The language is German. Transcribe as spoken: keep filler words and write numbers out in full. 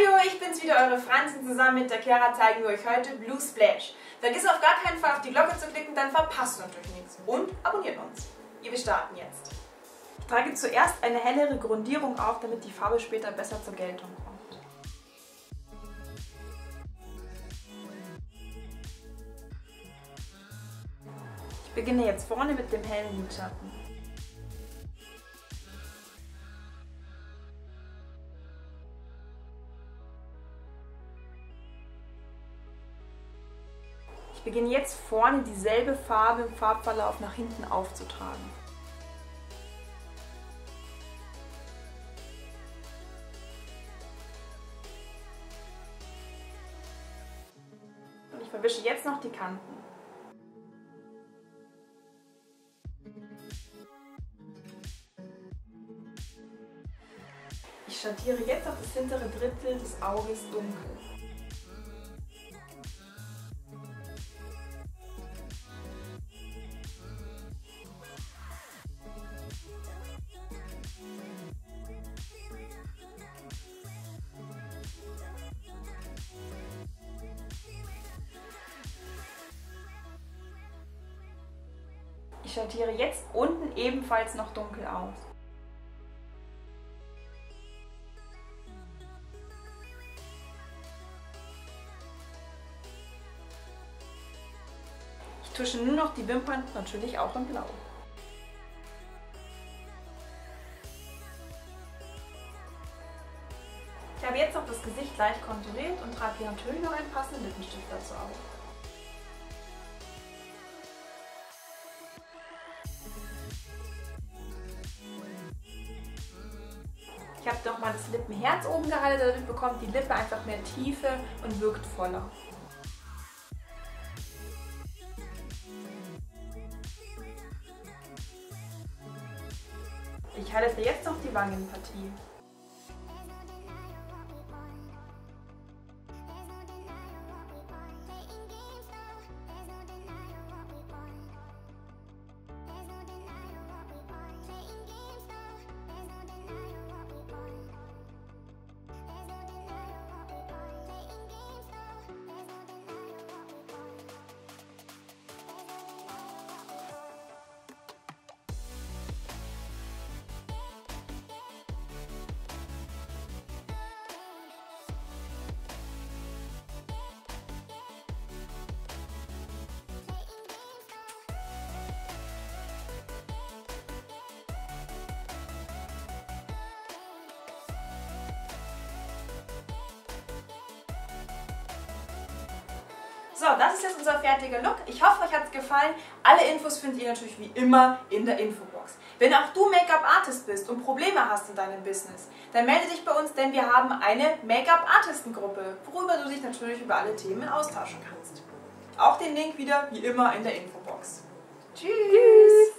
Hallo, ich bin's wieder, eure Franz, und zusammen mit der Chiara zeigen wir euch heute Blue Splash. Vergiss auf gar keinen Fall auf die Glocke zu klicken, dann verpasst ihr natürlich nichts. Und abonniert uns. Wir starten jetzt. Ich trage zuerst eine hellere Grundierung auf, damit die Farbe später besser zur Geltung kommt. Ich beginne jetzt vorne mit dem hellen Lidschatten. Ich beginne jetzt vorne dieselbe Farbe im Farbverlauf nach hinten aufzutragen. Und ich verwische jetzt noch die Kanten. Ich schattiere jetzt auf das hintere Drittel des Auges dunkel. Ich schattiere jetzt unten ebenfalls noch dunkel aus. Ich tusche nur noch die Wimpern, natürlich auch in Blau. Ich habe jetzt noch das Gesicht leicht konturiert und trage hier natürlich noch einen passenden Lippenstift dazu auf. Ich habe nochmal das Lippenherz oben gehalten, dadurch bekommt die Lippe einfach mehr Tiefe und wirkt voller. Ich halte jetzt noch die Wangenpartie. So, das ist jetzt unser fertiger Look. Ich hoffe, euch hat es gefallen. Alle Infos findet ihr natürlich wie immer in der Infobox. Wenn auch du Make-up-Artist bist und Probleme hast in deinem Business, dann melde dich bei uns, denn wir haben eine Make-up-Artisten-Gruppe, worüber du dich natürlich über alle Themen austauschen kannst. Auch den Link wieder wie immer in der Infobox. Tschüss! Tschüss.